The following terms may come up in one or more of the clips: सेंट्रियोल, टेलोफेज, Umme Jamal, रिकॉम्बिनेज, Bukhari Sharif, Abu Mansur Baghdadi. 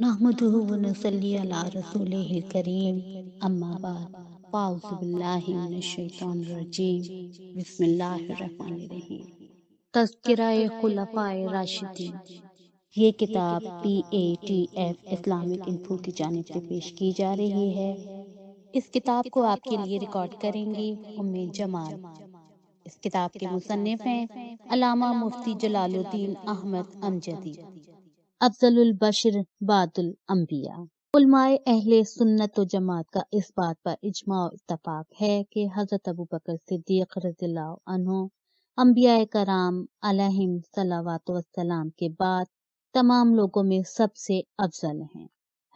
नहमदुहु व नसल्ली अला रसूलिहिल करीम अम्मा बाद औज़ु बिल्लाहि मिनश शैतानिर रजीम बिस्मिल्लाहिर रहमानिर रहीम। तज़किराए खुलफाए राशिदीन ये किताब PATF इस्लामिक इन्फो की जानिब से पेश की जा रही है। इस किताब को आपके लिए रिकॉर्ड करेंगी उम्मे जमाल। इस किताब के मुसन्निफ हैं अल्लामा मुफ्ती जलालुद्दीन अहमद अमजदी, अफ़ज़लुल बशर बादुल अंबिया। उलमाए अहले सुन्नत व जमात का इस बात पर इजमा और इत्तफाक है कि हज़रत अबू बकर सिद्दीक़ रज़ियल्लाहु अन्हु अंबिया कराम अलैहिम सलावत व सलाम के बाद तमाम लोगों में सबसे अफजल हैं।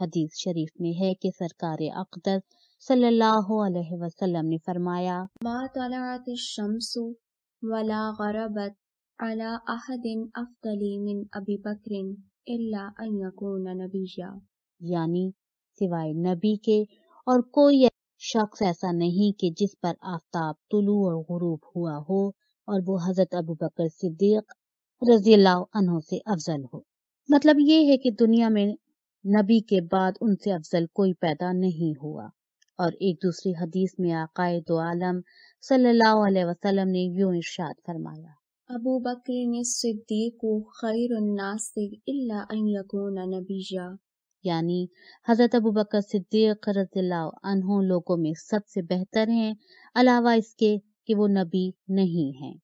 हदीस शरीफ में है कि सरकार अक़दर सल्लल्लाहु अलैहि वसल्लम ने फरमाया, मा तलअत अश-शम्सु वला गरबत अला अहदिन अफदली मिन अबी बकरिन इल्ला अन यकून नबिय्या। यानी सिवाय नबी के और कोई शख्स ऐसा नहीं कि जिस पर आफ्ताब तुलू और गुरूब हुआ हो और वो हजरत अबू बकर सिद्दीक रज़ियल्लाहु अन्हु से अफजल हो। मतलब ये है कि दुनिया में नबी के बाद उनसे अफजल कोई पैदा नहीं हुआ। और एक दूसरी हदीस में आकाए दो आलम सल्लल्लाहु अलैहि वसल्लम ने यूं इरशाद फरमाया, अबू बकर सिद्दीक़ खैरुन नास इल्ला अन यकूना नबिय्या। यानी हजरत अबू बकर सिद्दीक़ रज़ियल्लाहु अन्हु लोगों में सबसे बेहतर हैं, अलावा इसके कि वो नबी नहीं हैं।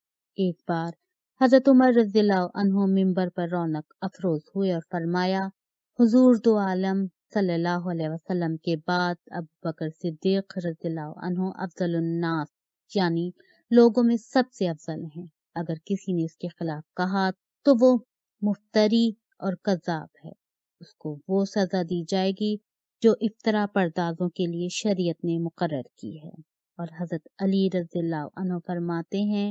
एक बार हजरत उमर रज़ियल्लाहु अन्हु मिंबर पर रौनक अफरोज हुए और फरमाया, हुजूर दो आलम सल्लल्लाहु अलैहि वसल्लम के बाद अबू बकर सिद्दीक़ रज़ियल्लाहु अन्हु अफ़ज़लुन नास यानी लोगों में सबसे अफजल हैं। अगर किसी ने इसके खिलाफ कहा तो वो मुफ्तरी और कज़ाब है, उसको वो सजा दी जाएगी जो इफ्तरा परदाजों के लिए शरीयत ने मुकर्रर की है। और हजरत अली रज़ियल्लाहु अन्हु फरमाते हैं,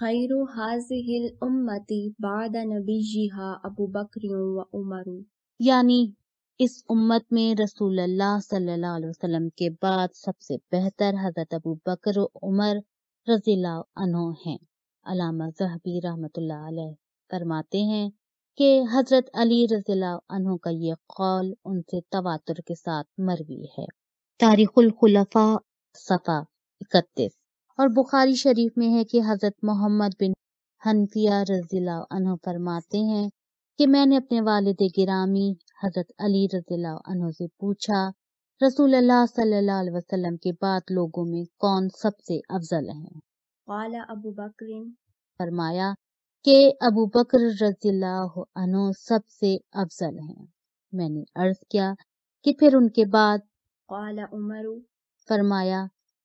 खैरु हाज़िहिल उम्मती बाद नबीहा अबू बकर व उमर। यानी इस उम्मत में रसूलुल्लाह सल्लल्लाहु अलैहि वसल्लम के बाद सबसे बेहतर हजरत अबू बकर उमर रज़ियल्लाहु अन्हु हैं। अल्लामा ज़हबी रहमतुल्लाह अलैह फरमाते हैं कि हजरत अली रज़ियल्लाहु अन्हु का ये कौल उनसे तवातुर के साथ मरवी है। तारीखुल खुलफा सफ़ा 31 और बुखारी शरीफ में है कि हज़रत मोहम्मद बिन हनफिया रज़ियल्लाहु अन्हु फरमाते हैं कि मैंने अपने वालिद गिरामी हज़रत अली रज़ियल्लाहु अन्हु से पूछा, रसूलुल्लाह सल्लल्लाहु अलैहि वसल्लम के बाद लोगों में कौन सबसे अफजल है? क़ाला अबू बकर। फरमाया कि अबू बकर रज़ियल्लाहु अन्हु सबसे अफजल हैं। मैंने अर्ज किया कि फिर उनके बाद? क़ाला उमर। फरमाया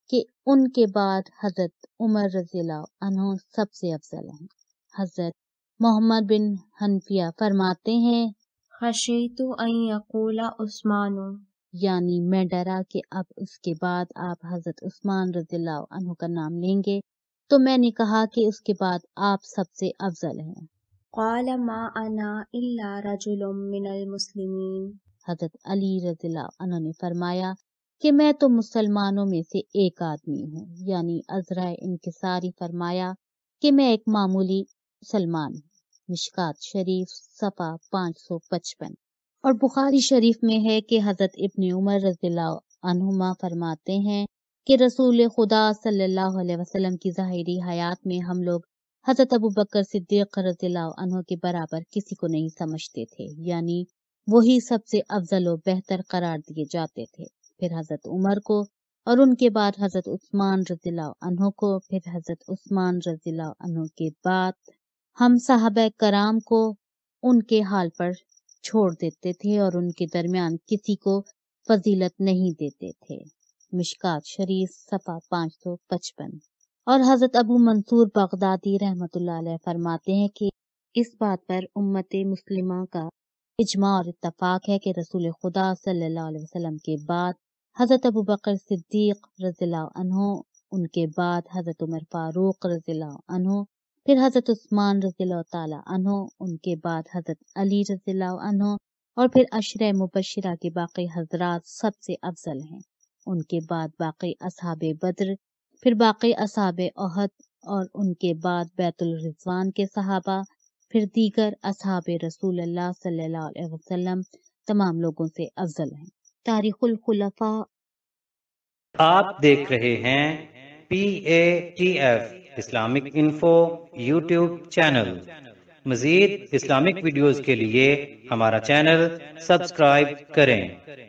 कि उनके बाद हज़रत उमर रज़ियल्लाहु अन्हु सबसे अफजल हैं। हज़रत मोहम्मद बिन हनफिया फरमाते हैं, खशीतु अन यक़ूला उस्मान। यानी मैं डरा कि अब उसके बाद आप हज़रत उस्मान रज़ियल्लाहु अन्हु का नाम लेंगे, तो मैंने कहा कि उसके बाद आप सबसे अफजल हैं। क़ाला मा अना इल्ला रजुलुम मिनल मुस्लिमीन। हज़रत अली रज़ियल्लाहु अन्हु ने फरमाया कि मैं तो मुसलमानों में से एक आदमी हूँ। यानी अज़रा इनकिसारी फरमाया कि मैं एक मामूली मुसलमान हूँ। मिशकात शरीफ सफ़ा 555 और बुखारी शरीफ में है कि हज़रत इब्न उमर रज़ियल्लाहु अन्हुमा फरमाते हैं कि रसूल खुदा सल्लल्लाहु अलैहि वसल्लम की ज़ाहिरी हयात में हम लोग हज़रत अबू बकर सिद्दीक़ रज़ियल्लाहु अन्हु के बराबर किसी को नहीं समझते थे। यानी वही सबसे अफजल और बेहतर करार दिए जाते थे, फिर हज़रत उमर को और उनके बाद हज़रत उस्मान रज़ियल्लाहु अन्हु को, फिर हज़रत उस्मान रज़ियल्लाहु अन्हु के बाद हम साहबा कराम को उनके हाल पर छोड़ देते थे और उनके दरमियान किसी को फजीलत नहीं देते थे। मिशकात शरीफ सफ़ा 555 और हज़रत अबू मंसूर बगदादी रहमतुल्लाह अलैह फरमाते हैं कि इस बात पर उम्मत मुस्लिमा का इजमा और इत्तफाक है कि रसूल खुदा सल्लल्लाहु अलैहि वसल्लम के बाद हज़रत अबू बकर सिद्दीक़ रज़ियल्लाहु अन्हु, उनके बाद हज़रत उमर फ़ारूक़ रज़ियल्लाहु अन्हु, फिर हज़रत उस्मान रज़ियल्लाहु ताला अन्हु, उनके बाद हज़रत अली रज़ियल्लाहु अन्हु और फिर अशरे मुबशरा के बाकी हज़रात सबसे अफजल हैं। उनके बाद बाकी असहाबे बद्र, फिर बाकी असहाबे ओहद और उनके बाद बैतुल रिज़वान के सहाबा, फिर दीगर असहाबे रसूलुल्लाह सल्लल्लाहु अलैहि वसल्लम तमाम लोगों से अफजल हैं। तारीखुल खुलफा आप देख रहे हैं PATF Islamic info YouTube channel. मजीद इस्लामिक वीडियोस के लिए हमारा चैनल सब्सक्राइब करें।